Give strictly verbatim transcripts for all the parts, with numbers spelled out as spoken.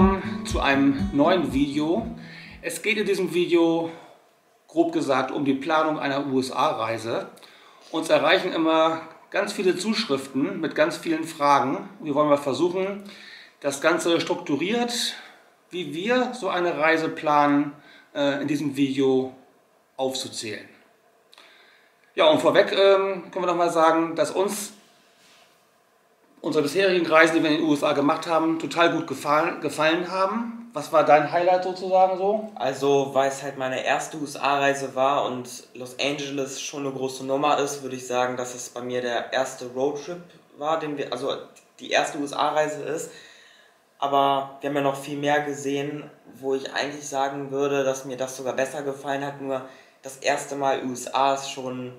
willkommen zu einem neuen Video. Es geht in diesem Video grob gesagt um die Planung einer U S A-Reise. Uns erreichen immer ganz viele Zuschriften mit ganz vielen Fragen. Wir wollen mal versuchen, das Ganze strukturiert, wie wir so eine Reise planen, in diesem Video aufzuzählen. Ja, und vorweg können wir nochmal sagen, dass uns unsere bisherigen Reisen, die wir in den U S A gemacht haben, total gut gefallen, gefallen haben. Was war dein Highlight sozusagen so? Also, weil es halt meine erste U S A-Reise war und Los Angeles schon eine große Nummer ist, würde ich sagen, dass es bei mir der erste Roadtrip war, den wir, also die erste U S A-Reise ist. Aber wir haben ja noch viel mehr gesehen, wo ich eigentlich sagen würde, dass mir das sogar besser gefallen hat. Nur das erste Mal U S A ist schon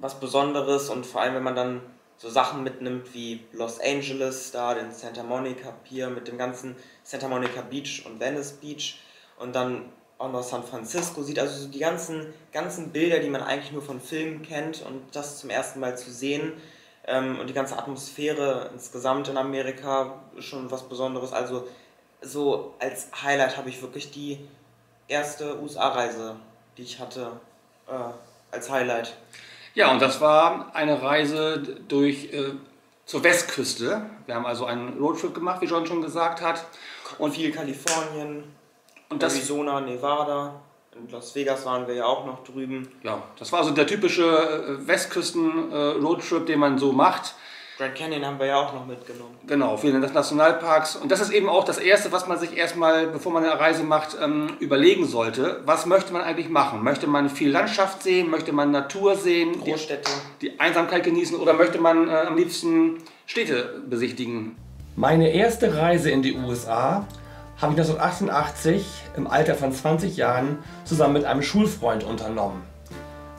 was Besonderes und vor allem, wenn man dann so Sachen mitnimmt wie Los Angeles, da den Santa Monica Pier mit dem ganzen Santa Monica Beach und Venice Beach und dann auch noch San Francisco sieht, also so die ganzen, ganzen Bilder, die man eigentlich nur von Filmen kennt und das zum ersten Mal zu sehen ähm, und die ganze Atmosphäre insgesamt in Amerika ist schon was Besonderes, also so als Highlight habe ich wirklich die erste U S A-Reise, die ich hatte, äh, als Highlight. Ja, und das war eine Reise durch, äh, zur Westküste. Wir haben also einen Roadtrip gemacht, wie John schon gesagt hat. Und viel Kalifornien, und das, Arizona, Nevada, in Las Vegas waren wir ja auch noch drüben. Ja, das war also der typische Westküsten-Roadtrip, den man so macht. Grand Canyon haben wir ja auch noch mitgenommen. Genau, viele Nationalparks. Und das ist eben auch das Erste, was man sich erstmal, bevor man eine Reise macht, überlegen sollte. Was möchte man eigentlich machen? Möchte man viel Landschaft sehen? Möchte man Natur sehen? Großstädte. Die, die Einsamkeit genießen? Oder möchte man äh, am liebsten Städte besichtigen? Meine erste Reise in die U S A habe ich neunzehnhundertachtundachtzig im Alter von zwanzig Jahren zusammen mit einem Schulfreund unternommen.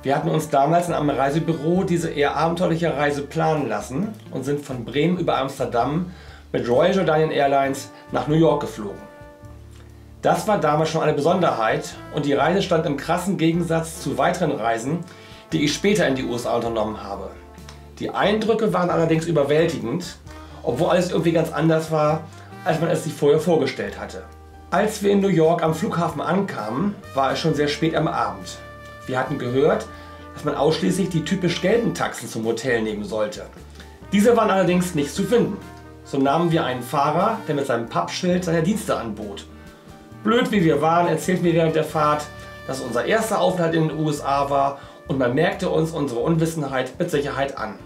Wir hatten uns damals in einem Reisebüro diese eher abenteuerliche Reise planen lassen und sind von Bremen über Amsterdam mit Royal Jordanian Airlines nach New York geflogen. Das war damals schon eine Besonderheit und die Reise stand im krassen Gegensatz zu weiteren Reisen, die ich später in die U S A unternommen habe. Die Eindrücke waren allerdings überwältigend, obwohl alles irgendwie ganz anders war, als man es sich vorher vorgestellt hatte. Als wir in New York am Flughafen ankamen, war es schon sehr spät am Abend. Wir hatten gehört, dass man ausschließlich die typisch gelben Taxen zum Hotel nehmen sollte. Diese waren allerdings nicht zu finden. So nahmen wir einen Fahrer, der mit seinem Pappschild seine Dienste anbot. Blöd wie wir waren, erzählten wir während der Fahrt, dass unser erster Aufenthalt in den U S A war und man merkte uns unsere Unwissenheit mit Sicherheit an.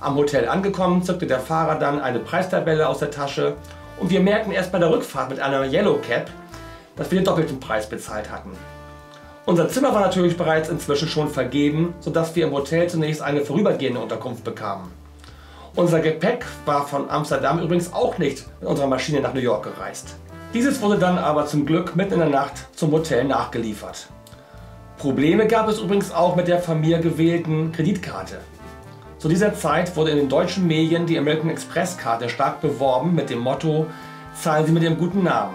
Am Hotel angekommen, zückte der Fahrer dann eine Preistabelle aus der Tasche und wir merkten erst bei der Rückfahrt mit einer Yellow Cab, dass wir den doppelten Preis bezahlt hatten. Unser Zimmer war natürlich bereits inzwischen schon vergeben, sodass wir im Hotel zunächst eine vorübergehende Unterkunft bekamen. Unser Gepäck war von Amsterdam übrigens auch nicht mit unserer Maschine nach New York gereist. Dieses wurde dann aber zum Glück mitten in der Nacht zum Hotel nachgeliefert. Probleme gab es übrigens auch mit der von mir gewählten Kreditkarte. Zu dieser Zeit wurde in den deutschen Medien die American Express-Karte stark beworben mit dem Motto „Zahlen Sie mit Ihrem guten Namen“.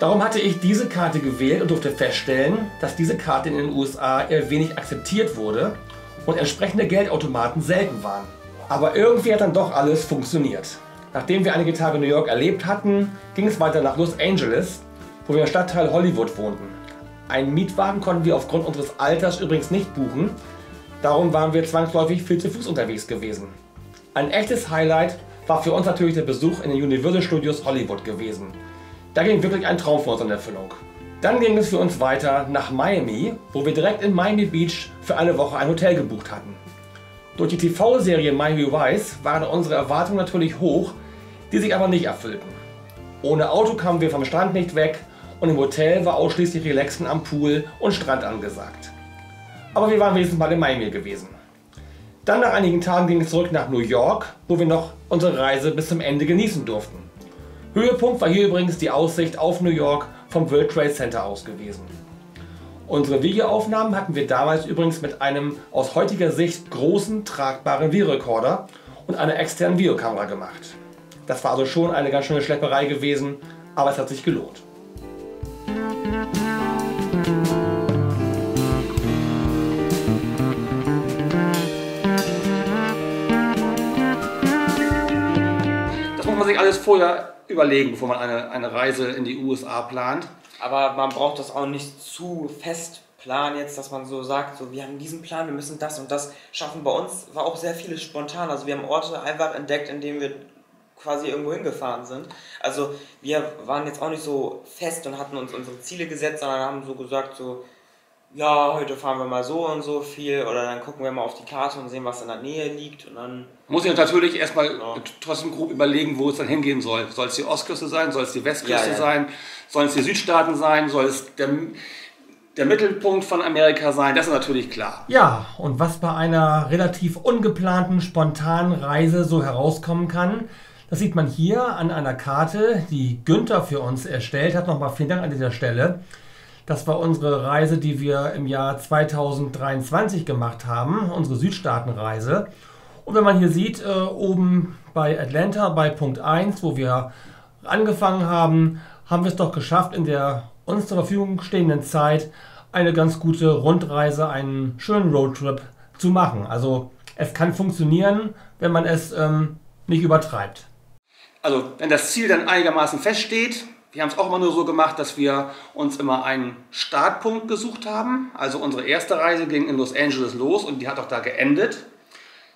Darum hatte ich diese Karte gewählt und durfte feststellen, dass diese Karte in den U S A eher wenig akzeptiert wurde und entsprechende Geldautomaten selten waren. Aber irgendwie hat dann doch alles funktioniert. Nachdem wir einige Tage New York erlebt hatten, ging es weiter nach Los Angeles, wo wir im Stadtteil Hollywood wohnten. Einen Mietwagen konnten wir aufgrund unseres Alters übrigens nicht buchen, darum waren wir zwangsläufig viel zu Fuß unterwegs gewesen. Ein echtes Highlight war für uns natürlich der Besuch in den Universal Studios Hollywood gewesen. Da ging wirklich ein Traum für uns in Erfüllung. Dann ging es für uns weiter nach Miami, wo wir direkt in Miami Beach für eine Woche ein Hotel gebucht hatten. Durch die T V-Serie Miami Vice waren unsere Erwartungen natürlich hoch, die sich aber nicht erfüllten. Ohne Auto kamen wir vom Strand nicht weg und im Hotel war ausschließlich Relaxen am Pool und Strand angesagt. Aber wir waren wenigstens mal in Miami gewesen. Dann nach einigen Tagen ging es zurück nach New York, wo wir noch unsere Reise bis zum Ende genießen durften. Höhepunkt war hier übrigens die Aussicht auf New York vom World Trade Center aus gewesen. Unsere Videoaufnahmen hatten wir damals übrigens mit einem aus heutiger Sicht großen tragbaren Videorekorder und einer externen Videokamera gemacht. Das war also schon eine ganz schöne Schlepperei gewesen, aber es hat sich gelohnt. Das muss man sich alles vorher überlegen, bevor man eine, eine Reise in die U S A plant. Aber man braucht das auch nicht zu fest planen jetzt, dass man so sagt, so wir haben diesen Plan, wir müssen das und das schaffen. Bei uns war auch sehr vieles spontan. Also wir haben Orte einfach entdeckt, in denen wir quasi irgendwo hingefahren sind. Also wir waren jetzt auch nicht so fest und hatten uns unsere Ziele gesetzt, sondern haben so gesagt, so ja, heute fahren wir mal so und so viel oder dann gucken wir mal auf die Karte und sehen, was in der Nähe liegt und dann... Muss ich natürlich erstmal genau. trotzdem grob überlegen, wo es dann hingehen soll. Soll es die Ostküste sein? Soll es die Westküste ja, ja. sein? Sollen es die Südstaaten sein? Soll es der, der Mittelpunkt von Amerika sein? Das ist natürlich klar. Ja, und was bei einer relativ ungeplanten, spontanen Reise so herauskommen kann, das sieht man hier an einer Karte, die Günther für uns erstellt hat. Nochmal vielen Dank an dieser Stelle. Das war unsere Reise, die wir im Jahr zweitausenddreiundzwanzig gemacht haben, unsere Südstaatenreise. Und wenn man hier sieht, äh, oben bei Atlanta, bei Punkt eins, wo wir angefangen haben, haben wir es doch geschafft, in der uns zur Verfügung stehenden Zeit eine ganz gute Rundreise, einen schönen Roadtrip zu machen. Also es kann funktionieren, wenn man es ähm, nicht übertreibt. Also wenn das Ziel dann einigermaßen feststeht. Wir haben es auch immer nur so gemacht, dass wir uns immer einen Startpunkt gesucht haben. Also unsere erste Reise ging in Los Angeles los und die hat auch da geendet.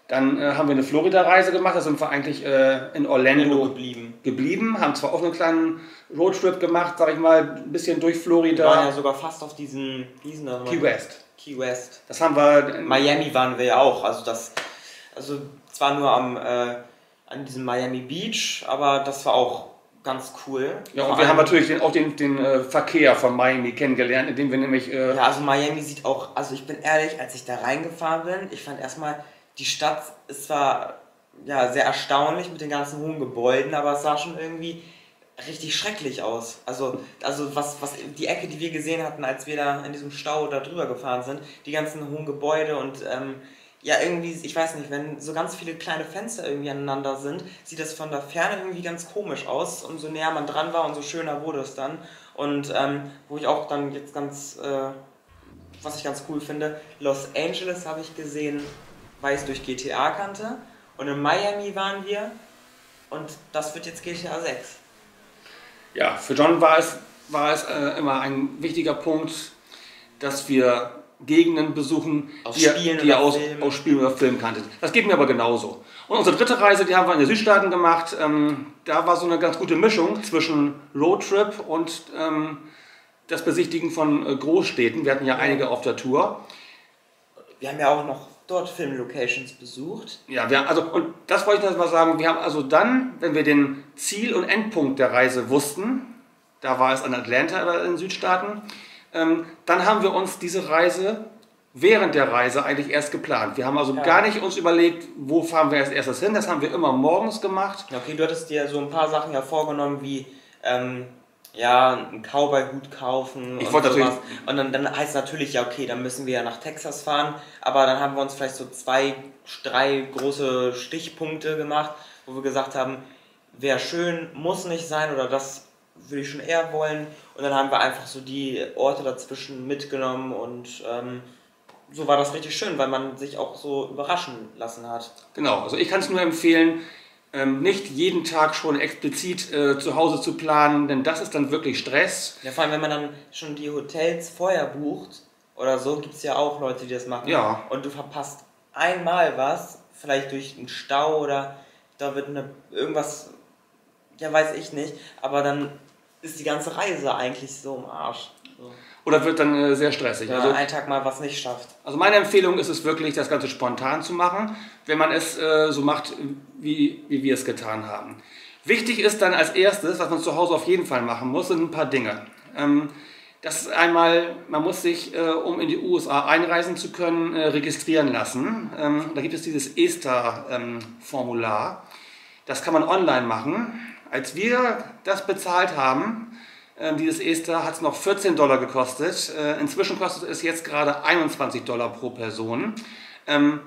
Dann äh, haben wir eine Florida-Reise gemacht, da sind wir eigentlich äh, in Orlando geblieben. geblieben. Haben zwar auch einen kleinen Roadtrip gemacht, sag ich mal, ein bisschen durch Florida. Wir waren ja sogar fast auf diesen... diesen Key West. Key West. Das haben wir... In Miami waren wir ja auch. Also das... Also zwar nur am, äh, an diesem Miami Beach, aber das war auch... ganz cool. Ja, und wir haben natürlich den, auch den, den äh, Verkehr von Miami kennengelernt, indem wir nämlich... Äh ja, also Miami sieht auch, also ich bin ehrlich, als ich da reingefahren bin, ich fand erstmal, die Stadt ist zwar ja, sehr erstaunlich mit den ganzen hohen Gebäuden, aber es sah schon irgendwie richtig schrecklich aus. Also, also was, was die Ecke, die wir gesehen hatten, als wir da in diesem Stau da drüber gefahren sind, die ganzen hohen Gebäude und... Ähm, ja, irgendwie, ich weiß nicht, wenn so ganz viele kleine Fenster irgendwie aneinander sind, sieht das von der Ferne irgendwie ganz komisch aus. Umso näher man dran war, umso schöner wurde es dann. Und ähm, wo ich auch dann jetzt ganz, äh, was ich ganz cool finde, Los Angeles habe ich gesehen, weil ich es durch G T A kannte. Und in Miami waren wir und das wird jetzt G T A sechs. Ja, für John war es, war es äh, immer ein wichtiger Punkt, dass wir... Gegenden besuchen, aus die, Spielen die ihr aus, aus Spielen oder Filmen kanntet. Das geht mir aber genauso. Und unsere dritte Reise, die haben wir in den Südstaaten gemacht. Ähm, da war so eine ganz gute Mischung zwischen Roadtrip und ähm, das Besichtigen von Großstädten. Wir hatten ja einige auf der Tour. Wir haben ja auch noch dort Filmlocations besucht. Ja, wir, also, und das wollte ich noch mal sagen. Wir haben also dann, wenn wir den Ziel- und Endpunkt der Reise wussten, da war es an Atlanta oder in den Südstaaten, dann haben wir uns diese Reise während der Reise eigentlich erst geplant. Wir haben also ja. gar nicht uns überlegt, wo fahren wir als erstes hin. Das haben wir immer morgens gemacht. Okay, du hattest dir so ein paar Sachen ja vorgenommen, wie ähm, ja, einen Cowboy-Hut kaufen ich und wollte sowas. Natürlich. Und dann, dann heißt es natürlich, ja okay, dann müssen wir ja nach Texas fahren. Aber dann haben wir uns vielleicht so zwei, drei große Stichpunkte gemacht, wo wir gesagt haben, wäre schön, muss nicht sein oder das... würde ich schon eher wollen. Und dann haben wir einfach so die Orte dazwischen mitgenommen und ähm, so war das richtig schön, weil man sich auch so überraschen lassen hat. Genau, also ich kann es nur empfehlen, ähm, nicht jeden Tag schon explizit äh, zu Hause zu planen, denn das ist dann wirklich Stress. Ja, vor allem, wenn man dann schon die Hotels vorher bucht oder so, gibt es ja auch Leute, die das machen. Ja. Und du verpasst einmal was, vielleicht durch einen Stau oder da wird eine, irgendwas, ja weiß ich nicht, aber dann ist die ganze Reise eigentlich so im Arsch. So. Oder wird dann äh, sehr stressig. Wenn man also, einen Tag mal was nicht schafft. Also meine Empfehlung ist es wirklich, das Ganze spontan zu machen, wenn man es äh, so macht, wie, wie wir es getan haben. Wichtig ist dann als erstes, was man zu Hause auf jeden Fall machen muss, sind ein paar Dinge. Ähm, das ist einmal, man muss sich, äh, um in die U S A einreisen zu können, äh, registrieren lassen. Ähm, da gibt es dieses E S T A-Formular. Ähm, das kann man online machen. Als wir das bezahlt haben, dieses E S T A, hat es noch vierzehn Dollar gekostet. Inzwischen kostet es jetzt gerade einundzwanzig Dollar pro Person,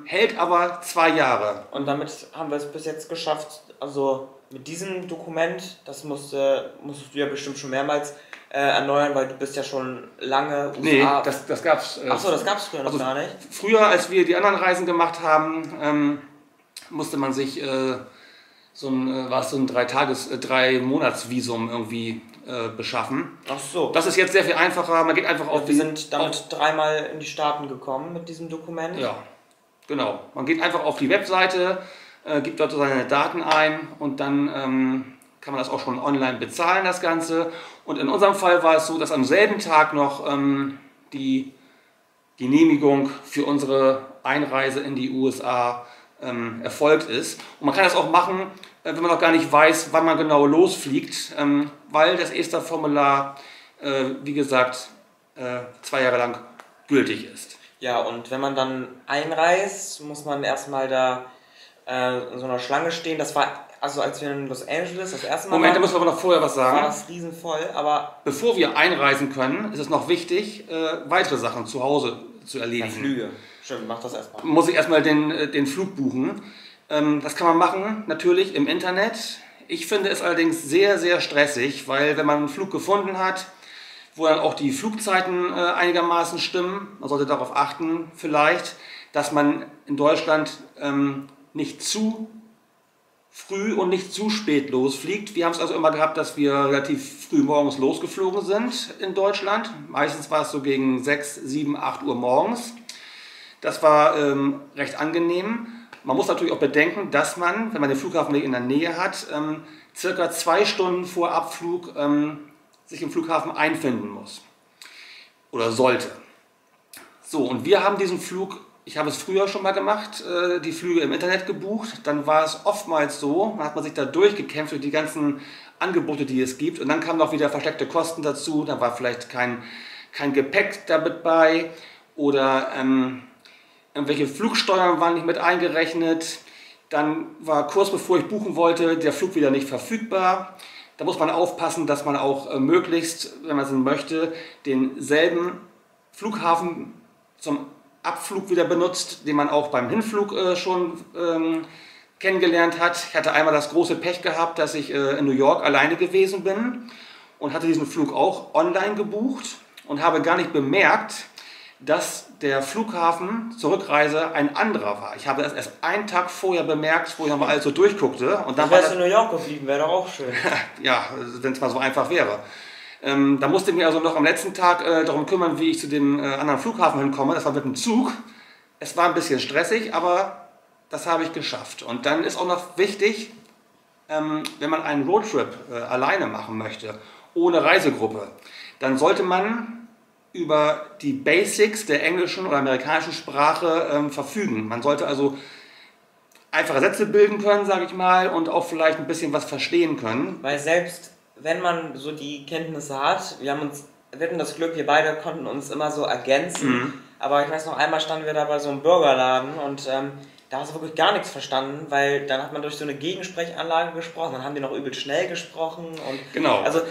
hält aber zwei Jahre. Und damit haben wir es bis jetzt geschafft, also mit diesem Dokument, das musste, musstest du ja bestimmt schon mehrmals äh, erneuern, weil du bist ja schon lange U S A. Nee, das, das gab es äh, Achso, das gab es früher noch also gar nicht. Früher, als wir die anderen Reisen gemacht haben, ähm, musste man sich... Äh, so ein, war es so ein Drei-Tages-, äh, Drei-Monats-Visum irgendwie äh, beschaffen. Ach so. Das ist jetzt sehr viel einfacher. Man geht einfach auf ja, wir die, sind damit auf, dreimal in die Staaten gekommen mit diesem Dokument. Ja, genau. Man geht einfach auf die Webseite, äh, gibt dort seine Daten ein und dann ähm, kann man das auch schon online bezahlen, das Ganze. Und in unserem Fall war es so, dass am selben Tag noch ähm, die Genehmigung für unsere Einreise in die U S A ähm, erfolgt ist. Und man kann das auch machen, äh, wenn man noch gar nicht weiß, wann man genau losfliegt, ähm, weil das ESTA-Formular, äh, wie gesagt, äh, zwei Jahre lang gültig ist. Ja, und wenn man dann einreist, muss man erstmal da äh, in so einer Schlange stehen. Das war, also als wir in Los Angeles das erste Mal Moment, waren, da müssen wir aber noch vorher was sagen. War das riesenvoll, aber... Bevor wir einreisen können, ist es noch wichtig, äh, weitere Sachen zu Hause zu erledigen. Ja, Flüge. Stimmt, mach das erstmal. Muss ich erstmal den, den Flug buchen. Ähm, das kann man machen, natürlich im Internet. Ich finde es allerdings sehr, sehr stressig, weil wenn man einen Flug gefunden hat, wo dann auch die Flugzeiten äh, einigermaßen stimmen, man sollte darauf achten vielleicht, dass man in Deutschland ähm, nicht zu früh und nicht zu spät losfliegt. Wir haben es also immer gehabt, dass wir relativ früh morgens losgeflogen sind in Deutschland. Meistens war es so gegen sechs, sieben, acht Uhr morgens. Das war ähm, recht angenehm. Man muss natürlich auch bedenken, dass man, wenn man den Flughafen in der Nähe hat, ähm, circa zwei Stunden vor Abflug ähm, sich im Flughafen einfinden muss. Oder sollte. So, und wir haben diesen Flug, ich habe es früher schon mal gemacht, äh, die Flüge im Internet gebucht. Dann war es oftmals so, dann hat man sich da durchgekämpft durch die ganzen Angebote, die es gibt. Und dann kamen noch wieder versteckte Kosten dazu. Da war vielleicht kein, kein Gepäck damit bei oder... Ähm, Irgendwelche Flugsteuern waren nicht mit eingerechnet. Dann war kurz bevor ich buchen wollte, der Flug wieder nicht verfügbar. Da muss man aufpassen, dass man auch äh, möglichst, wenn man es möchte, denselben Flughafen zum Abflug wieder benutzt, den man auch beim Hinflug äh, schon ähm, kennengelernt hat. Ich hatte einmal das große Pech gehabt, dass ich äh, in New York alleine gewesen bin und hatte diesen Flug auch online gebucht und habe gar nicht bemerkt, dass der Flughafen zur Rückreise ein anderer war. Ich habe das erst einen Tag vorher bemerkt, wo ich nochmal alles so durchguckte. Und dann wärst du in New York geflogen, wäre doch auch schön. Ja, wenn es mal so einfach wäre. Ähm, da musste ich mich also noch am letzten Tag äh, darum kümmern, wie ich zu dem äh, anderen Flughafen hinkomme. Das war mit dem Zug. Es war ein bisschen stressig, aber das habe ich geschafft. Und dann ist auch noch wichtig, ähm, wenn man einen Roadtrip äh, alleine machen möchte, ohne Reisegruppe, dann sollte man über die Basics der englischen oder amerikanischen Sprache ähm, verfügen. Man sollte also einfache Sätze bilden können, sage ich mal, und auch vielleicht ein bisschen was verstehen können. Weil selbst wenn man so die Kenntnisse hat, wir haben uns, wir hatten das Glück, wir beide konnten uns immer so ergänzen, mhm. aber ich weiß noch, einmal standen wir da bei so einem Burgerladen und ähm, da hast du wirklich gar nichts verstanden, weil dann hat man durch so eine Gegensprechanlage gesprochen, dann haben die noch übel schnell gesprochen. Und genau. Also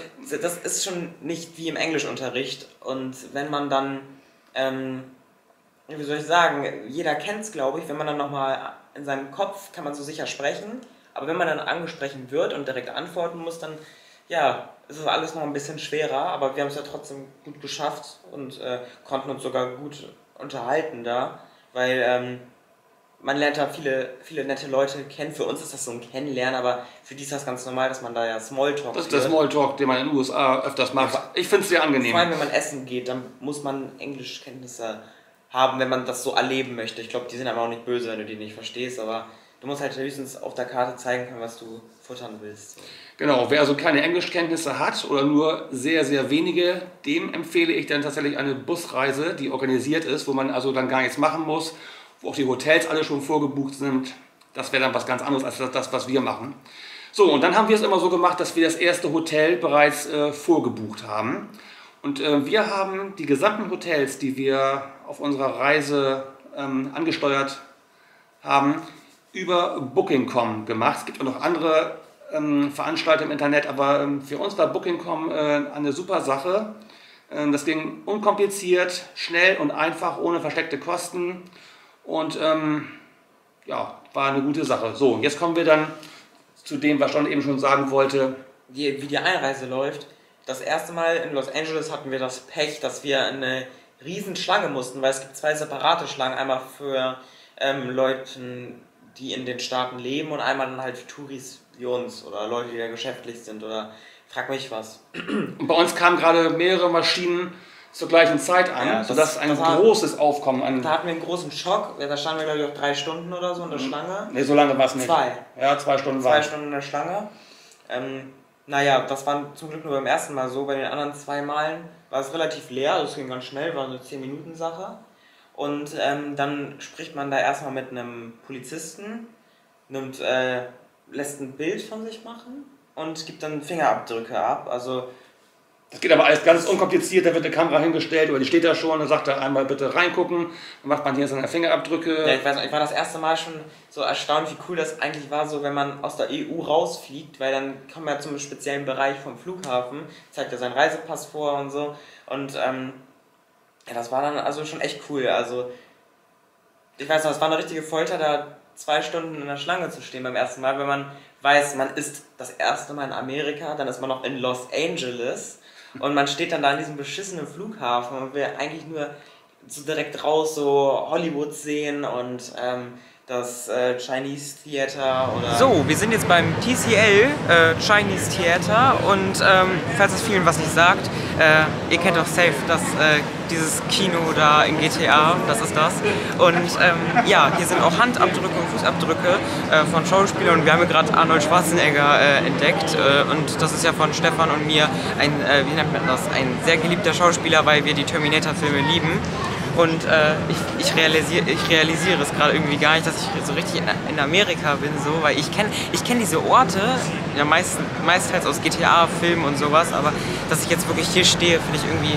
das ist schon nicht wie im Englischunterricht. Und wenn man dann, ähm, wie soll ich sagen, jeder kennt es, glaube ich, wenn man dann nochmal in seinem Kopf, kann man so sicher sprechen, aber wenn man dann angesprochen wird und direkt antworten muss, dann ja, ist es alles noch ein bisschen schwerer, aber wir haben es ja trotzdem gut geschafft und äh, konnten uns sogar gut unterhalten da, weil... Ähm, man lernt da viele, viele nette Leute kennen. Für uns ist das so ein Kennenlernen, aber für die ist das ganz normal, dass man da ja Smalltalk Das ist der Smalltalk, den man in den U S A öfters macht. Ich finde es sehr angenehm. Vor allem, wenn man essen geht, dann muss man Englischkenntnisse haben, wenn man das so erleben möchte. Ich glaube, die sind aber auch nicht böse, wenn du die nicht verstehst, aber du musst halt höchstens auf der Karte zeigen können, was du futtern willst. Genau, wer also keine Englischkenntnisse hat oder nur sehr, sehr wenige, dem empfehle ich dann tatsächlich eine Busreise, die organisiert ist, wo man also dann gar nichts machen muss, wo auch die Hotels alle schon vorgebucht sind. Das wäre dann was ganz anderes als das, was wir machen. So, und dann haben wir es immer so gemacht, dass wir das erste Hotel bereits äh, vorgebucht haben. Und äh, wir haben die gesamten Hotels, die wir auf unserer Reise ähm, angesteuert haben, über Booking Punkt com gemacht. Es gibt auch noch andere ähm, Veranstalter im Internet, aber ähm, für uns war Booking Punkt com äh, eine super Sache. Ähm, das ging unkompliziert, schnell und einfach, ohne versteckte Kosten. Und ähm, ja, war eine gute Sache. So, jetzt kommen wir dann zu dem, was John eben schon sagen wollte. Die, wie die Einreise läuft. Das erste Mal in Los Angeles hatten wir das Pech, dass wir eine riesen Schlange mussten, weil es gibt zwei separate Schlangen. Einmal für ähm, Leute, die in den Staaten leben und einmal dann halt für Touris, wie uns oder Leute, die ja geschäftlich sind oder frag mich was. Und bei uns kamen gerade mehrere Maschinen zur gleichen Zeit an, ja, sodass ein das großes hat, Aufkommen an... Da hatten wir einen großen Schock, da standen wir glaube ich auch drei Stunden oder so in der Schlange. Ne, so lange war es nicht. Zwei. Ja, zwei Stunden war Zwei Stunden in der Schlange. Ähm, naja, das war zum Glück nur beim ersten Mal so, bei den anderen zwei Malen war es relativ leer, also es ging ganz schnell, war eine zehn Minuten Sache. Und ähm, dann spricht man da erstmal mit einem Polizisten, nimmt, äh, lässt ein Bild von sich machen und gibt dann Fingerabdrücke ab, also... Das geht aber alles ganz unkompliziert, da wird eine Kamera hingestellt oder die steht da schon und sagt da einmal bitte reingucken, dann macht man hier seine Fingerabdrücke. Ja, ich weiß nicht, ich war das erste Mal schon so erstaunt, wie cool das eigentlich war, so wenn man aus der E U rausfliegt, weil dann kommt man ja zum speziellen Bereich vom Flughafen, zeigt er seinen Reisepass vor und so und ähm, ja, das war dann also schon echt cool, also ich weiß noch, es war eine richtige Folter, da zwei Stunden in der Schlange zu stehen beim ersten Mal, wenn man weiß, man ist das erste Mal in Amerika, dann ist man noch in Los Angeles. Und man steht dann da an diesem beschissenen Flughafen und will eigentlich nur so direkt raus so Hollywood sehen und ähm, das äh, Chinese Theater oder... So, wir sind jetzt beim T C L, äh, Chinese Theater und ähm, falls das vielen was nicht sagt, äh, ihr kennt doch safe das, äh, dieses Kino da in G T A, das ist das. Und ähm, ja, hier sind auch Handabdrücke und Fußabdrücke äh, von Schauspielern und wir haben hier gerade Arnold Schwarzenegger äh, entdeckt äh, und das ist ja von Stefan und mir ein, äh, wie nennt man das, ein sehr geliebter Schauspieler, weil wir die Terminator-Filme lieben. Und äh, ich, ich, realisier, ich realisiere es gerade irgendwie gar nicht, dass ich so richtig in Amerika bin, so, weil ich kenne ich kenn diese Orte, ja meist, meistens aus G T A-Filmen und sowas, aber dass ich jetzt wirklich hier stehe, finde ich irgendwie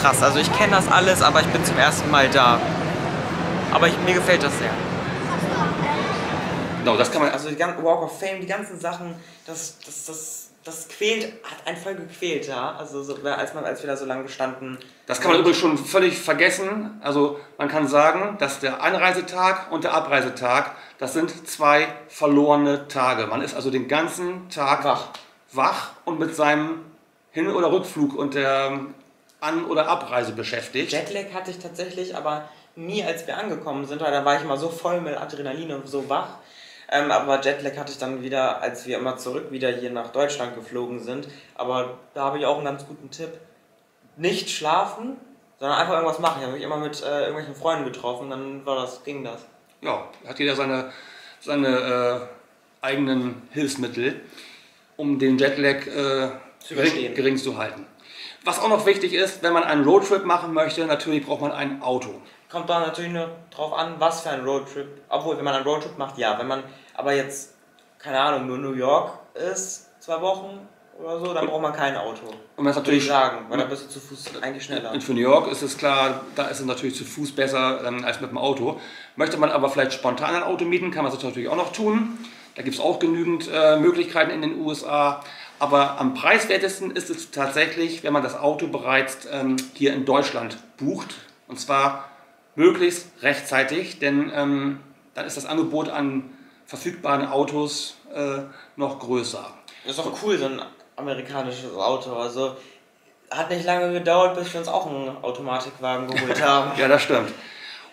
krass. Also ich kenne das alles, aber ich bin zum ersten Mal da. Aber ich, mir gefällt das sehr. No, das kann man, also die ganzen Walk of Fame, die ganzen Sachen, das, das, das, das quält, hat einen voll gequält, ja, also so, als, man, als wir da so lange gestanden. Das kann man übrigens schon völlig vergessen, also man kann sagen, dass der Anreisetag und der Abreisetag, das sind zwei verlorene Tage. Man ist also den ganzen Tag wach, wach und mit seinem Hin- oder Rückflug und der An- oder Abreise beschäftigt. Jetlag hatte ich tatsächlich aber nie, als wir angekommen sind, weil da war ich immer so voll mit Adrenalin und so wach. Ähm, aber Jetlag hatte ich dann wieder, als wir immer zurück wieder hier nach Deutschland geflogen sind. Aber da habe ich auch einen ganz guten Tipp. Nicht schlafen, sondern einfach irgendwas machen. Ich habe mich immer mit äh, irgendwelchen Freunden getroffen, dann war das, ging das. Ja, hat jeder seine, seine äh, eigenen Hilfsmittel, um den Jetlag äh, zu gering, gering zu halten. Was auch noch wichtig ist, wenn man einen Roadtrip machen möchte, natürlich braucht man ein Auto. Kommt da natürlich nur drauf an, was für ein Roadtrip. Obwohl, wenn man einen Roadtrip macht, ja. Wenn man aber jetzt, keine Ahnung, nur New York ist, zwei Wochen oder so, dann braucht man kein Auto. Und das natürlich sagen, weil da bist du zu Fuß eigentlich schneller. Und für New York ist es klar, da ist es natürlich zu Fuß besser ähm, als mit dem Auto. Möchte man aber vielleicht spontan ein Auto mieten, kann man das natürlich auch noch tun. Da gibt es auch genügend äh, Möglichkeiten in den U S A. Aber am preiswertesten ist es tatsächlich, wenn man das Auto bereits ähm, hier in Deutschland bucht. Und zwar möglichst rechtzeitig, denn ähm, dann ist das Angebot an verfügbaren Autos äh, noch größer. Das ist auch cool, so ein amerikanisches Auto. Also hat nicht lange gedauert, bis wir uns auch einen Automatikwagen geholt haben. Ja, das stimmt.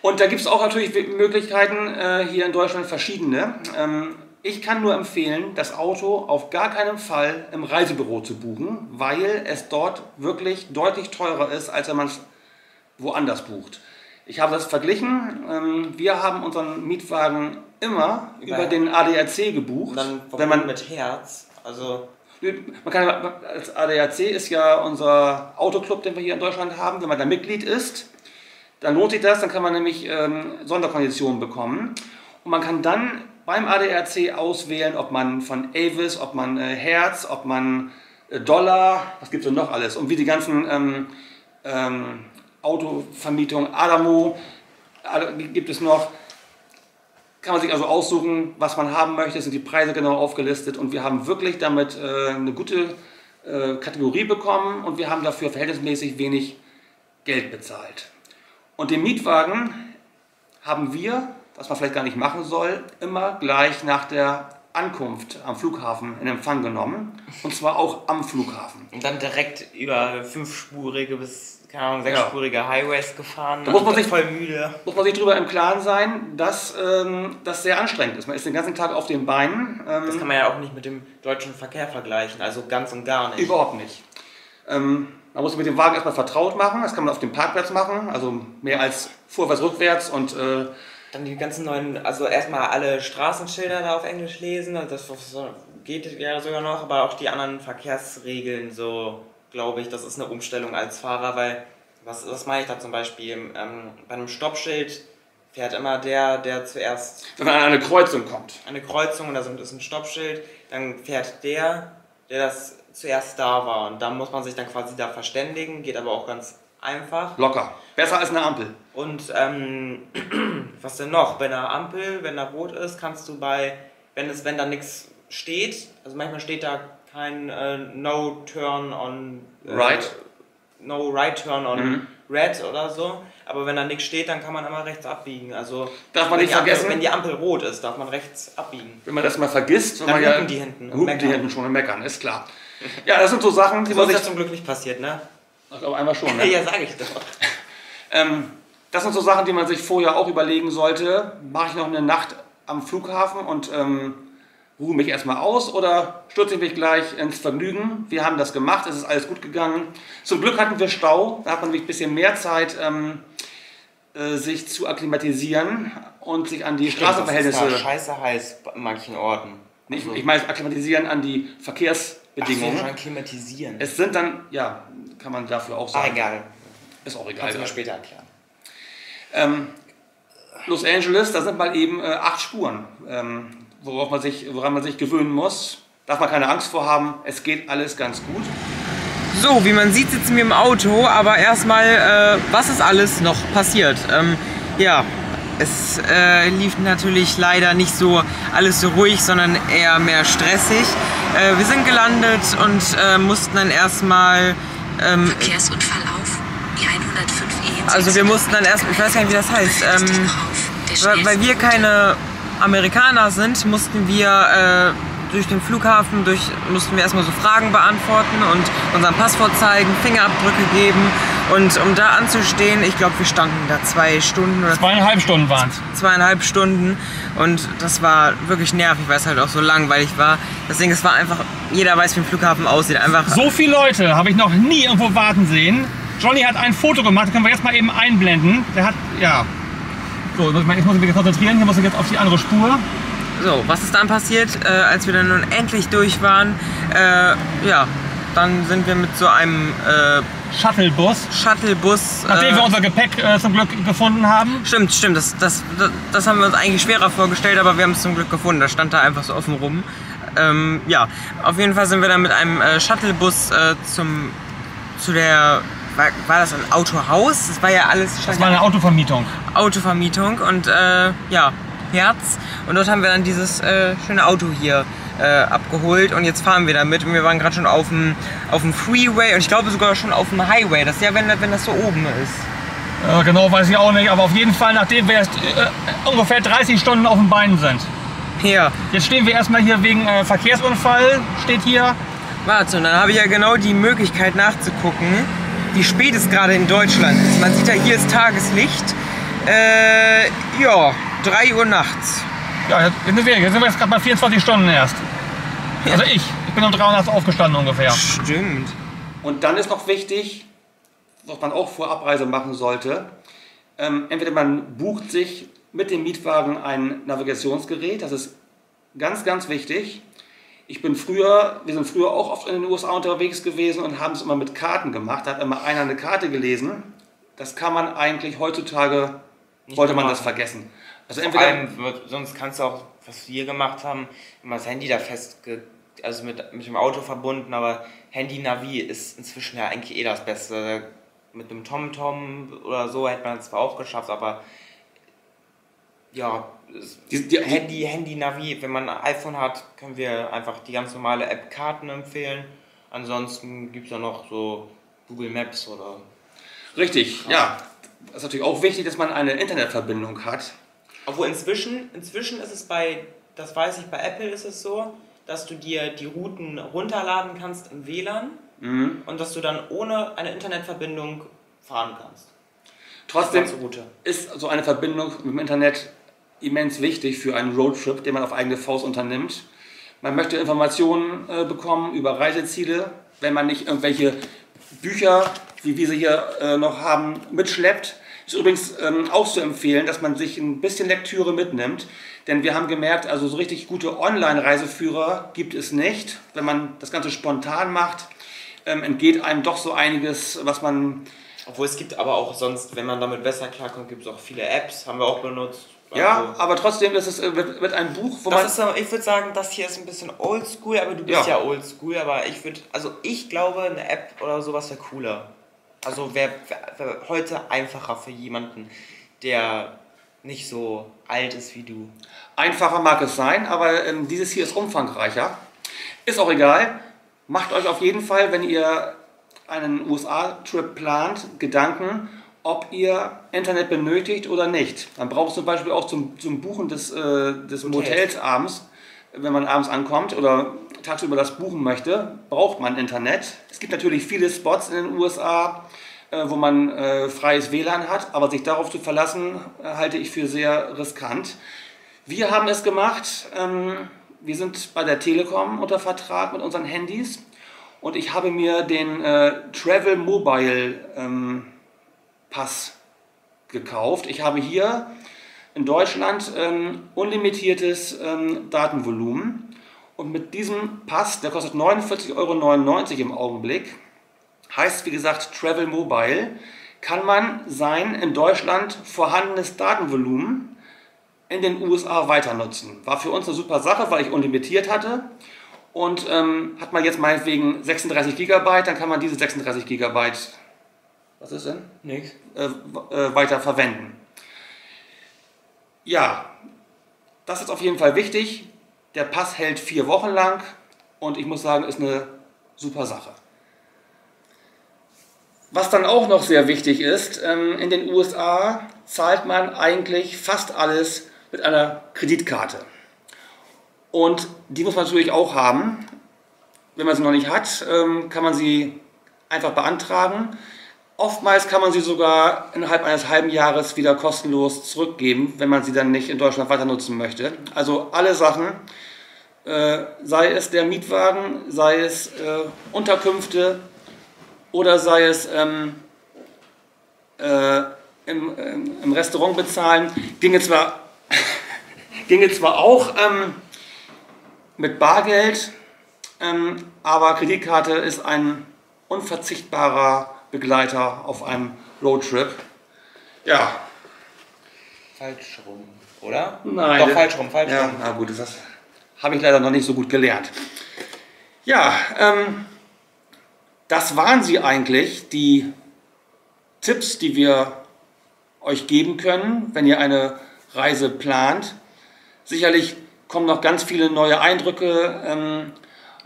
Und da gibt es auch natürlich Möglichkeiten äh, hier in Deutschland verschiedene. Ähm, ich kann nur empfehlen, das Auto auf gar keinen Fall im Reisebüro zu buchen, weil es dort wirklich deutlich teurer ist, als wenn man es woanders bucht. Ich habe das verglichen. Wir haben unseren Mietwagen immer über, über den A D A C gebucht. Dann wenn man mit Hertz. Also man kann, als A D A C ist ja unser Autoclub, den wir hier in Deutschland haben. Wenn man da Mitglied ist, dann lohnt sich das. Dann kann man nämlich ähm, Sonderkonditionen bekommen. Und man kann dann beim A D A C auswählen, ob man von Avis, ob man äh, Hertz, ob man äh, Dollar, was gibt es denn noch alles? Und wie die ganzen... Ähm, ähm, Autovermietung, Alamo gibt es noch. Kann man sich also aussuchen, was man haben möchte, sind die Preise genau aufgelistet und wir haben wirklich damit äh, eine gute äh, Kategorie bekommen und wir haben dafür verhältnismäßig wenig Geld bezahlt. Und den Mietwagen haben wir, was man vielleicht gar nicht machen soll, immer gleich nach der Ankunft am Flughafen in Empfang genommen, und zwar auch am Flughafen. Und dann direkt über fünfspurige bis, keine Ahnung, sechsspurige ja. Highways gefahren. Da muss man sich voll müde. Muss man sich darüber im Klaren sein, dass ähm, das sehr anstrengend ist. Man ist den ganzen Tag auf den Beinen. Ähm, das kann man ja auch nicht mit dem deutschen Verkehr vergleichen, also ganz und gar nicht. Überhaupt nicht. Ähm, man muss mit dem Wagen erstmal vertraut machen, das kann man auf dem Parkplatz machen, also mehr als vorwärts, rückwärts und... Äh, Dann die ganzen neuen, also erstmal alle Straßenschilder da auf Englisch lesen, das geht ja sogar noch, aber auch die anderen Verkehrsregeln, so glaube ich, das ist eine Umstellung als Fahrer, weil, was, was meine ich da zum Beispiel, ähm, bei einem Stoppschild fährt immer der, der zuerst... Wenn man an eine Kreuzung kommt. An eine Kreuzung, und da ist ein Stoppschild, dann fährt der, der das zuerst da war, und dann muss man sich dann quasi da verständigen, geht aber auch ganz... einfach. Locker. Besser als eine Ampel. Und ähm, was denn noch? Bei einer Ampel, wenn da rot ist, kannst du bei, wenn es wenn da nichts steht, also manchmal steht da kein äh, No Turn on äh, Right, No Right Turn on mhm. Red oder so, aber wenn da nichts steht, dann kann man immer rechts abbiegen. Also darf man nicht vergessen, Ampel, wenn die Ampel rot ist, darf man rechts abbiegen. Wenn man das mal vergisst, dann man hupen ja, die hinten. Hupen die hinten schon und meckern, ist klar. Ja, das sind so Sachen, die so man sich... Das ist ja zum Glück nicht passiert, ne? Ich glaube, einmal schon, ne? Ja, sage ich doch. Ähm, das sind so Sachen, die man sich vorher auch überlegen sollte. Mache ich noch eine Nacht am Flughafen und ähm, ruhe mich erstmal aus, oder stürze ich mich gleich ins Vergnügen? Wir haben das gemacht, es ist alles gut gegangen. Zum Glück hatten wir Stau, da hat man nämlich ein bisschen mehr Zeit, ähm, äh, sich zu akklimatisieren und sich an die Straßenverhältnisse... Das ist scheiße heiß an manchen Orten. Nicht, also. Ich meine, akklimatisieren an die Verkehrs... Bedingungen. Ach, klimatisieren. Es sind dann, ja, kann man dafür auch sagen. Ah, egal. Ist auch egal. Kannst du mir später erklären. Ähm, Los Angeles, da sind mal eben äh, acht Spuren, ähm, worauf man sich, woran man sich gewöhnen muss. Darf man keine Angst vor haben, es geht alles ganz gut. So, wie man sieht, sitzen wir im Auto, aber erstmal, äh, was ist alles noch passiert? Ähm, ja, es äh, lief natürlich leider nicht so alles so ruhig, sondern eher mehr stressig. Äh, wir sind gelandet und äh, mussten dann erstmal... Ähm, Verkehrsunfall auf, I hundertfünf E. Also wir mussten dann erstmal, ich weiß gar nicht, wie das heißt, ähm, weil wir keine Amerikaner sind, mussten wir äh, durch den Flughafen, durch, mussten wir erstmal so Fragen beantworten und unseren Pass vorzeigen, Fingerabdrücke geben. Und um da anzustehen, ich glaube, wir standen da zwei Stunden oder... Zweieinhalb Stunden waren es. Zweieinhalb Stunden. Und das war wirklich nervig, weil es halt auch so langweilig war. Deswegen, es war einfach... Jeder weiß, wie ein Flughafen aussieht. Einfach... So viele Leute habe ich noch nie irgendwo warten sehen. Johnny hat ein Foto gemacht, können wir jetzt mal eben einblenden. Der hat... Ja. So, ich muss mich konzentrieren. Hier muss ich jetzt auf die andere Spur. So, was ist dann passiert, äh, als wir dann nun endlich durch waren? Äh, ja, dann sind wir mit so einem... Äh, Shuttlebus. Shuttlebus. Nachdem äh, wir unser Gepäck äh, zum Glück gefunden haben. Stimmt, stimmt. Das, das, das, das haben wir uns eigentlich schwerer vorgestellt, aber wir haben es zum Glück gefunden. Das stand da einfach so offen rum. Ähm, ja, auf jeden Fall sind wir dann mit einem äh, Shuttlebus äh, zum, zu der... War, war das ein Autohaus? Das war ja alles... Das war eine Autovermietung. Autovermietung und äh, ja, Hertz. Und dort haben wir dann dieses äh, schöne Auto hier abgeholt und jetzt fahren wir damit, und wir waren gerade schon auf dem, auf dem Freeway, und ich glaube sogar schon auf dem Highway, das ist ja, wenn, wenn das so oben ist. Ja, genau, weiß ich auch nicht, aber auf jeden Fall, nachdem wir erst äh, ungefähr dreißig Stunden auf den Beinen sind. Ja. Jetzt stehen wir erstmal hier wegen äh, Verkehrsunfall, steht hier. Warte, und dann habe ich ja genau die Möglichkeit nachzugucken, wie spät es gerade in Deutschland ist. Man sieht ja, hier ist Tageslicht, äh, ja, drei Uhr nachts. Ja, jetzt sind wir, jetzt sind wir jetzt gerade mal vierundzwanzig Stunden erst. Also ich, ich bin um drei Uhr aufgestanden ungefähr. Stimmt. Und dann ist noch wichtig, was man auch vor Abreise machen sollte, ähm, entweder man bucht sich mit dem Mietwagen ein Navigationsgerät, das ist ganz, ganz wichtig. Ich bin früher, wir sind früher auch oft in den U S A unterwegs gewesen und haben es immer mit Karten gemacht, da hat immer einer eine Karte gelesen. Das kann man eigentlich heutzutage, wollte man das vergessen. Also entweder allem, sonst kannst du auch, was wir gemacht haben, immer das Handy da festge... also mit, mit dem Auto verbunden, aber Handy-Navi ist inzwischen ja eigentlich eh das Beste. Mit einem TomTom oder so hätte man es zwar auch geschafft, aber ja, die, die, Handy, Handy-Navi, wenn man ein iPhone hat, können wir einfach die ganz normale App Karten empfehlen. Ansonsten gibt es ja noch so Google Maps oder... Richtig, ja. ja. Es ist natürlich auch wichtig, dass man eine Internetverbindung hat. Obwohl inzwischen, inzwischen ist es bei das weiß ich, bei Apple ist es so, dass du dir die Routen runterladen kannst im W L A N mhm. und dass du dann ohne eine Internetverbindung fahren kannst. Trotzdem ist so eine Verbindung mit dem Internet immens wichtig für einen Roadtrip, den man auf eigene Faust unternimmt. Man möchte Informationen äh, bekommen über Reiseziele, wenn man nicht irgendwelche Bücher, wie wir sie hier äh, noch haben, mitschleppt. Ist übrigens ähm, auch zu empfehlen, dass man sich ein bisschen Lektüre mitnimmt, denn wir haben gemerkt, also so richtig gute Online-Reiseführer gibt es nicht. Wenn man das Ganze spontan macht, ähm, entgeht einem doch so einiges, was man... Obwohl es gibt aber auch sonst, wenn man damit besser klarkommt, gibt es auch viele Apps, haben wir auch benutzt. Ja, also, aber trotzdem ist es wird, wird ein Buch, wo das man... Ist, ich würde sagen, das hier ist ein bisschen oldschool, aber du bist ja, ja oldschool, aber ich würde, also ich glaube, eine App oder sowas wäre cooler. Also wäre wär heute einfacher für jemanden, der nicht so alt ist wie du. Einfacher mag es sein, aber ähm, dieses hier ist umfangreicher. Ist auch egal. Macht euch auf jeden Fall, wenn ihr einen U S A-Trip plant, Gedanken, ob ihr Internet benötigt oder nicht. Man braucht es zum Beispiel auch zum, zum Buchen des, äh, des Motels abends, wenn man abends ankommt oder tagsüber das buchen möchte, braucht man Internet. Es gibt natürlich viele Spots in den U S A, äh, wo man äh, freies W L A N hat, aber sich darauf zu verlassen, äh, halte ich für sehr riskant. Wir haben es gemacht, ähm, wir sind bei der Telekom unter Vertrag mit unseren Handys und ich habe mir den äh, Travel Mobile ähm, Pass gekauft. Ich habe hier in Deutschland ähm, unlimitiertes ähm, Datenvolumen und mit diesem Pass, der kostet neunundvierzig Euro neunundneunzig im Augenblick, heißt wie gesagt Travel Mobile, kann man sein in Deutschland vorhandenes Datenvolumen in den U S A weiter nutzen. War für uns eine super Sache, weil ich unlimitiert hatte und ähm, hat man jetzt meinetwegen sechsunddreißig Gigabyte, dann kann man diese sechsunddreißig Gigabyte Was ist denn? Nix. Äh, äh, weiter verwenden. Ja, das ist auf jeden Fall wichtig. Der Pass hält vier Wochen lang und ich muss sagen, ist eine super Sache. Was dann auch noch sehr wichtig ist, ähm, in den U S A zahlt man eigentlich fast alles mit einer Kreditkarte. Und die muss man natürlich auch haben. Wenn man sie noch nicht hat, ähm, kann man sie einfach beantragen. Oftmals kann man sie sogar innerhalb eines halben Jahres wieder kostenlos zurückgeben, wenn man sie dann nicht in Deutschland weiter nutzen möchte. Also alle Sachen, äh, sei es der Mietwagen, sei es äh, Unterkünfte oder sei es ähm, äh, im, äh, im Restaurant bezahlen, ginge zwar, ginge zwar auch ähm, mit Bargeld, ähm, aber Kreditkarte ist ein unverzichtbarer Begleiter auf einem Roadtrip. Ja. Falsch rum, oder? Nein. Doch, falsch rum, falsch ja, rum. Na gut, das habe ich leider noch nicht so gut gelernt. Ja, ähm, das waren sie eigentlich, die Tipps, die wir euch geben können, wenn ihr eine Reise plant. Sicherlich kommen noch ganz viele neue Eindrücke ähm,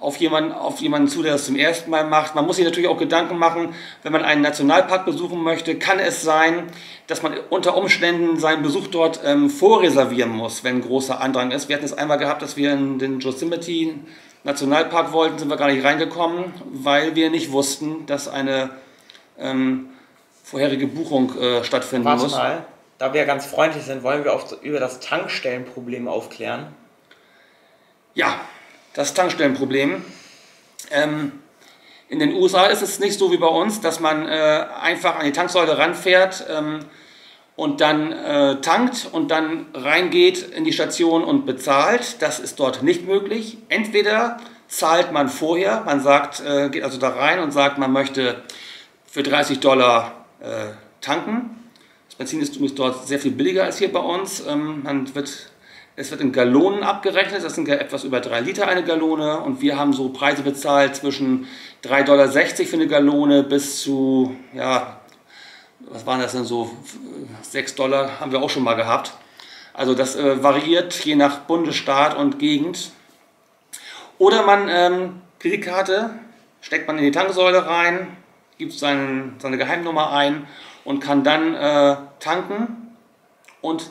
auf jemanden, auf jemanden zu, der das zum ersten Mal macht. Man muss sich natürlich auch Gedanken machen, wenn man einen Nationalpark besuchen möchte, kann es sein, dass man unter Umständen seinen Besuch dort ähm, vorreservieren muss, wenn großer Andrang ist. Wir hatten es einmal gehabt, dass wir in den Yosemite Nationalpark wollten, sind wir gar nicht reingekommen, weil wir nicht wussten, dass eine ähm, vorherige Buchung äh, stattfinden Warte muss. Mal. Da wir ganz freundlich sind, wollen wir auch über das Tankstellenproblem aufklären. Ja. Das Tankstellenproblem. Ähm, in den U S A ist es nicht so wie bei uns, dass man äh, einfach an die Tanksäule ranfährt ähm, und dann äh, tankt und dann reingeht in die Station und bezahlt. Das ist dort nicht möglich. Entweder zahlt man vorher, man sagt, äh, geht also da rein und sagt, man möchte für dreißig Dollar äh, tanken. Das Benzin ist übrigens dort sehr viel billiger als hier bei uns. Ähm, man wird Es wird in Gallonen abgerechnet, das sind etwas über drei Liter eine Gallone und wir haben so Preise bezahlt zwischen drei Dollar sechzig für eine Gallone bis zu, ja, was waren das denn so, sechs Dollar haben wir auch schon mal gehabt. Also das äh, variiert je nach Bundesstaat und Gegend. Oder man, ähm, Kreditkarte, steckt man in die Tanksäule rein, gibt seinen, seine Geheimnummer ein und kann dann äh, tanken und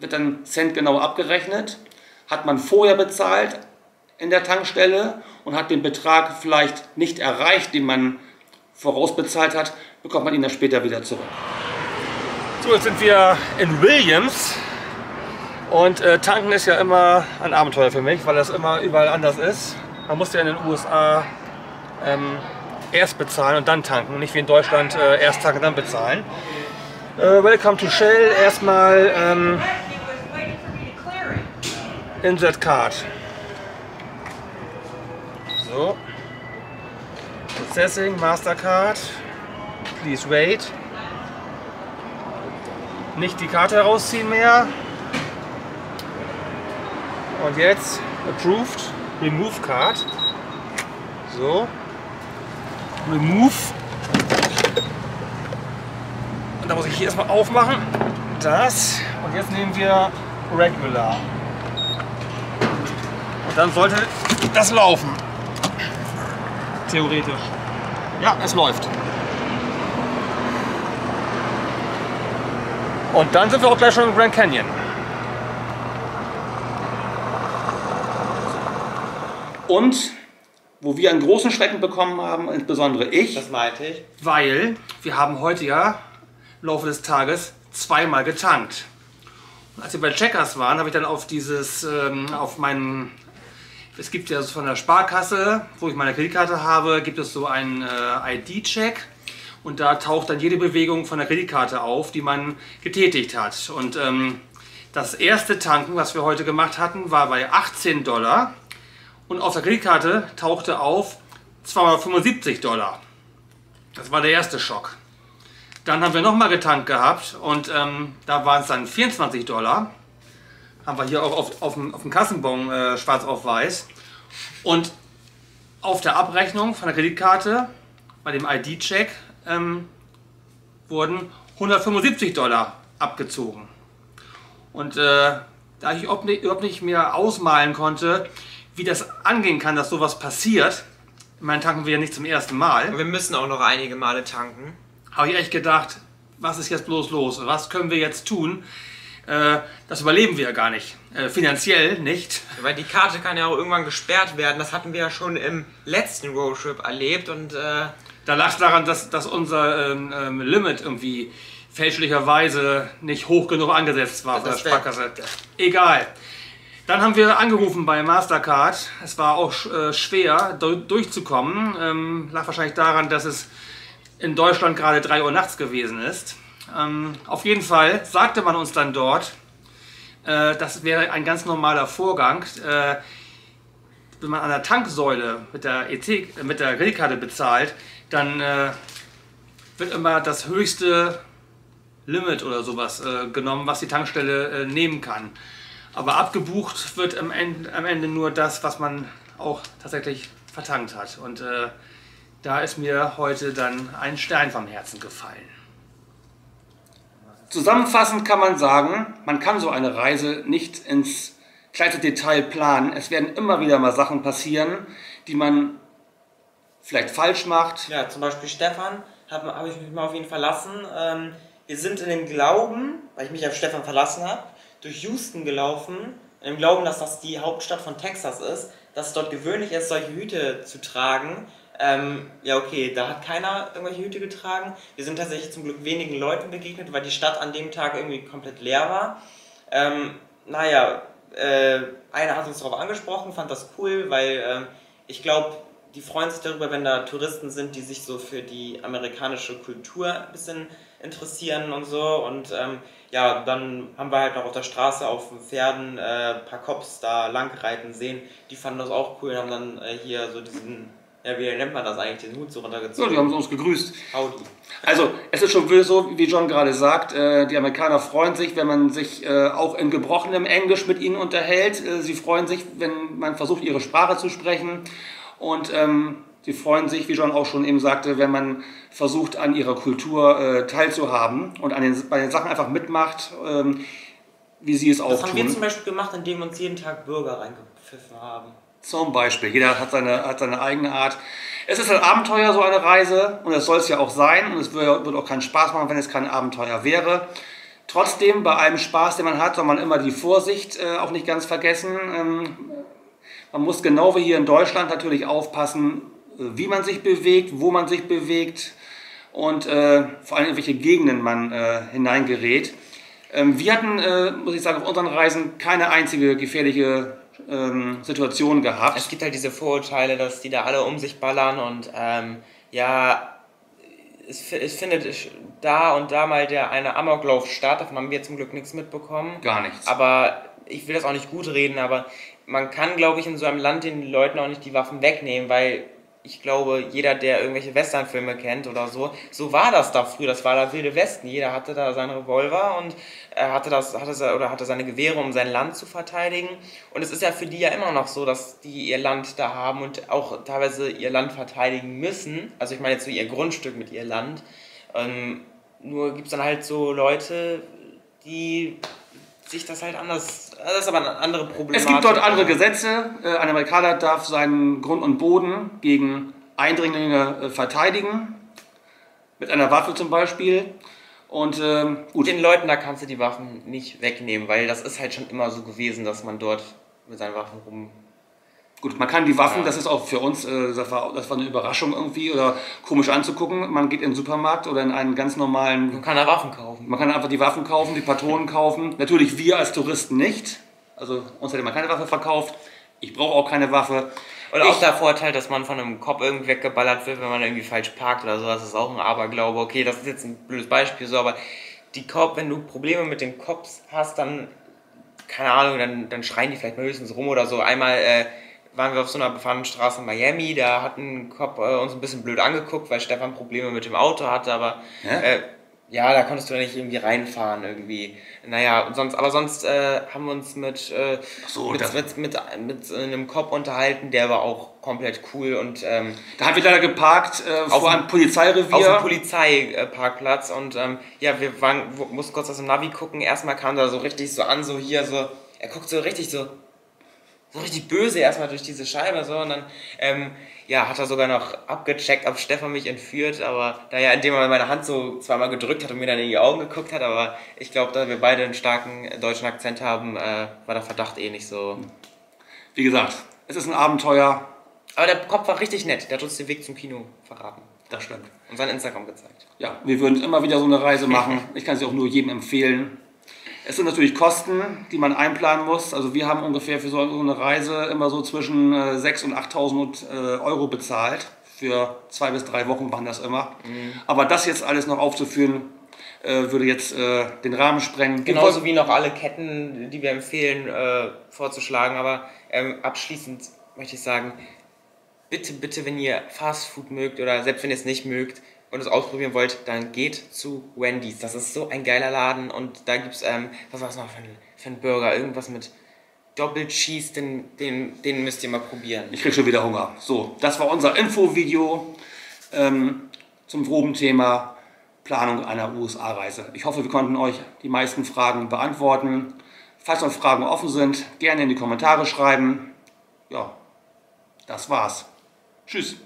wird dann centgenau abgerechnet. hat man vorher bezahlt in der Tankstelle und hat den Betrag vielleicht nicht erreicht, den man vorausbezahlt hat, bekommt man ihn dann später wieder zurück. So, jetzt sind wir in Williams und äh, tanken ist ja immer ein Abenteuer für mich, weil das immer überall anders ist. Man muss ja in den U S A ähm, erst bezahlen und dann tanken, nicht wie in Deutschland äh, erst tanken und dann bezahlen. Äh, welcome to Shell, erstmal ähm, Insert Card. So. Processing, Mastercard. Please wait. Nicht die Karte herausziehen mehr. Und jetzt Approved, Remove Card. So. Remove. Und da muss ich hier erstmal aufmachen. Das. Und jetzt nehmen wir Regular. Und dann sollte das laufen. Theoretisch. Ja, es läuft. Und dann sind wir auch gleich schon im Grand Canyon. Und wo wir einen großen Schrecken bekommen haben, insbesondere ich. Das meinte ich. Weil wir haben heute ja im Laufe des Tages zweimal getankt. Und als wir bei Checkers waren, habe ich dann auf dieses, ähm, auf meinen... Es gibt ja von der Sparkasse, wo ich meine Kreditkarte habe, gibt es so einen äh, I D-Check und da taucht dann jede Bewegung von der Kreditkarte auf, die man getätigt hat. Und ähm, das erste Tanken, was wir heute gemacht hatten, war bei achtzehn Dollar und auf der Kreditkarte tauchte auf zweihundertfünfundsiebzig Dollar. Das war der erste Schock. Dann haben wir nochmal getankt gehabt und ähm, da waren es dann vierundzwanzig Dollar. Haben wir hier auch auf, auf, auf dem Kassenbon äh, schwarz auf weiß. Und auf der Abrechnung von der Kreditkarte, bei dem I D-Check, ähm, wurden hundertfünfundsiebzig Dollar abgezogen. Und äh, da ich überhaupt nicht, überhaupt nicht mehr ausmalen konnte, wie das angehen kann, dass sowas passiert, ich meine, tanken wir ja nicht zum ersten Mal. Und wir müssen auch noch einige Male tanken. Habe ich echt gedacht, was ist jetzt bloß los? Was können wir jetzt tun? Das überleben wir ja gar nicht. Äh, finanziell nicht. Weil die Karte kann ja auch irgendwann gesperrt werden. Das hatten wir ja schon im letzten Roadtrip erlebt. Und äh da lag es daran, dass, dass unser ähm, Limit irgendwie fälschlicherweise nicht hoch genug angesetzt war von der Sparkasse. Egal. Dann haben wir angerufen bei Mastercard. Es war auch äh, schwer durchzukommen. Ähm, lag wahrscheinlich daran, dass es in Deutschland gerade drei Uhr nachts gewesen ist. Ähm, auf jeden Fall sagte man uns dann dort, äh, das wäre ein ganz normaler Vorgang, äh, wenn man an der Tanksäule mit der, E C, mit der Kreditkarte bezahlt, dann äh, wird immer das höchste Limit oder sowas äh, genommen, was die Tankstelle äh, nehmen kann. Aber abgebucht wird am Ende, am Ende nur das, was man auch tatsächlich vertankt hat. Und äh, da ist mir heute dann ein Stein vom Herzen gefallen. Zusammenfassend kann man sagen, man kann so eine Reise nicht ins kleinste Detail planen. Es werden immer wieder mal Sachen passieren, die man vielleicht falsch macht. Ja, zum Beispiel Stefan, habe hab ich mich mal auf ihn verlassen. Ähm, wir sind in dem Glauben, weil ich mich auf Stefan verlassen habe, durch Houston gelaufen, im Glauben, dass das die Hauptstadt von Texas ist, dass es dort gewöhnlich ist, solche Hüte zu tragen. Ähm, ja okay, da hat keiner irgendwelche Hüte getragen. Wir sind tatsächlich zum Glück wenigen Leuten begegnet, weil die Stadt an dem Tag irgendwie komplett leer war. Ähm, naja, äh, einer hat uns darauf angesprochen, fand das cool, weil äh, ich glaube, die freuen sich darüber, wenn da Touristen sind, die sich so für die amerikanische Kultur ein bisschen interessieren und so. Und ähm, ja, dann haben wir halt noch auf der Straße auf den Pferden äh, ein paar Cops da lang reiten sehen. Die fanden das auch cool und haben dann äh, hier so diesen... Ja, wie nennt man das eigentlich, den Hut so runtergezogen? Ja, die haben uns gegrüßt. Howdy. Also, es ist schon so, wie John gerade sagt, die Amerikaner freuen sich, wenn man sich auch in gebrochenem Englisch mit ihnen unterhält. Sie freuen sich, wenn man versucht, ihre Sprache zu sprechen. Und ähm, sie freuen sich, wie John auch schon eben sagte, wenn man versucht, an ihrer Kultur äh, teilzuhaben und an den, bei den Sachen einfach mitmacht, ähm, wie sie es auch tun. Das haben wir zum Beispiel gemacht, indem uns jeden Tag Bürger reingepfiffen haben. Zum Beispiel. Jeder hat seine, hat seine eigene Art. Es ist ein Abenteuer, so eine Reise. Und das soll es ja auch sein. Und es würde auch keinen Spaß machen, wenn es kein Abenteuer wäre. Trotzdem, bei allem Spaß, den man hat, soll man immer die Vorsicht äh, auch nicht ganz vergessen. Ähm, man muss genau wie hier in Deutschland natürlich aufpassen, wie man sich bewegt, wo man sich bewegt und äh, vor allem in welche Gegenden man äh, hineingerät. Ähm, wir hatten, äh, muss ich sagen, auf unseren Reisen keine einzige gefährliche ähm, Situation gehabt. Es gibt halt diese Vorurteile, dass die da alle um sich ballern und ähm, ja... Es, es findet da und da mal der eine Amoklauf statt, davon haben wir zum Glück nichts mitbekommen. Gar nichts. Aber ich will das auch nicht gut reden, aber man kann, glaube ich, in so einem Land den Leuten auch nicht die Waffen wegnehmen, weil ich glaube, jeder, der irgendwelche Westernfilme kennt oder so, so war das da früher, das war der Wilde Westen. Jeder hatte da seinen Revolver und hatte, das, hatte, oder hatte seine Gewehre, um sein Land zu verteidigen. Und es ist ja für die ja immer noch so, dass die ihr Land da haben und auch teilweise ihr Land verteidigen müssen. Also ich meine jetzt so ihr Grundstück mit ihr Land. Ähm, nur gibt es dann halt so Leute, die... sich das halt anders, das ist aber eine andere Problematik. Es gibt dort andere Gesetze, ein Amerikaner darf seinen Grund und Boden gegen Eindringlinge verteidigen, mit einer Waffe zum Beispiel. Und ähm, gut. Den Leuten, da kannst du die Waffen nicht wegnehmen, weil das ist halt schon immer so gewesen, dass man dort mit seinen Waffen rum... Gut, man kann die Waffen, ja. Das ist auch für uns, äh, das, war, das war eine Überraschung irgendwie oder komisch anzugucken. Man geht in den Supermarkt oder in einen ganz normalen... Man kann da Waffen kaufen. Man kann einfach die Waffen kaufen, die Patronen kaufen. Natürlich wir als Touristen nicht. Also uns hätte man keine Waffe verkauft. Ich brauche auch keine Waffe. Oder ich, auch der Vorteil, dass man von einem Cop irgendwie weggeballert wird, wenn man irgendwie falsch parkt oder so. Das ist auch ein Aberglaube. Okay, das ist jetzt ein blödes Beispiel, so, aber die Cop, wenn du Probleme mit den Cops hast, dann, keine Ahnung, dann, dann schreien die vielleicht mal höchstens rum oder so. Einmal... Äh, waren wir auf so einer befahrenen Straße in Miami, da hat ein Cop äh, uns ein bisschen blöd angeguckt, weil Stefan Probleme mit dem Auto hatte, aber äh, ja, da konntest du ja nicht irgendwie reinfahren irgendwie. Naja, und sonst, aber sonst äh, haben wir uns mit, äh, so, mit, mit, mit, mit einem Cop unterhalten, der war auch komplett cool und ähm, da haben wir leider geparkt äh, vor einem Polizeirevier. Auf einem Polizeiparkplatz und ähm, ja, wir waren, mussten kurz aus dem Navi gucken, erstmal kam da so richtig so an, so hier so, er guckt so richtig so, so richtig böse erstmal durch diese Scheibe so und dann ähm, ja, hat er sogar noch abgecheckt, ob Stefan mich entführt, aber naja, indem er meine Hand so zweimal gedrückt hat und mir dann in die Augen geguckt hat, aber ich glaube, da wir beide einen starken deutschen Akzent haben, äh, war der Verdacht eh nicht so. Wie gesagt, es ist ein Abenteuer. Aber der Kopf war richtig nett, der hat uns den Weg zum Kino verraten. Das stimmt. Und sein Instagram gezeigt. Ja, wir würden immer wieder so eine Reise machen, ich kann sie auch nur jedem empfehlen. Es sind natürlich Kosten, die man einplanen muss. Also wir haben ungefähr für so eine Reise immer so zwischen sechstausend und achttausend Euro bezahlt. Für zwei bis drei Wochen waren das immer. Mhm. Aber das jetzt alles noch aufzuführen, würde jetzt den Rahmen sprengen. Genauso wie noch alle Ketten, die wir empfehlen, vorzuschlagen. Aber abschließend möchte ich sagen, bitte, bitte, wenn ihr Fast Food mögt oder selbst wenn ihr es nicht mögt, und es ausprobieren wollt, dann geht zu Wendy's. Das ist so ein geiler Laden und da gibt es, ähm, was war es noch für ein, für ein Burger? Irgendwas mit Doppel-Cheese, den, den, den müsst ihr mal probieren. Ich krieg schon wieder Hunger. So, das war unser Infovideo ähm, zum groben Thema Planung einer U S A-Reise. Ich hoffe, wir konnten euch die meisten Fragen beantworten. Falls noch Fragen offen sind, gerne in die Kommentare schreiben. Ja, das war's. Tschüss.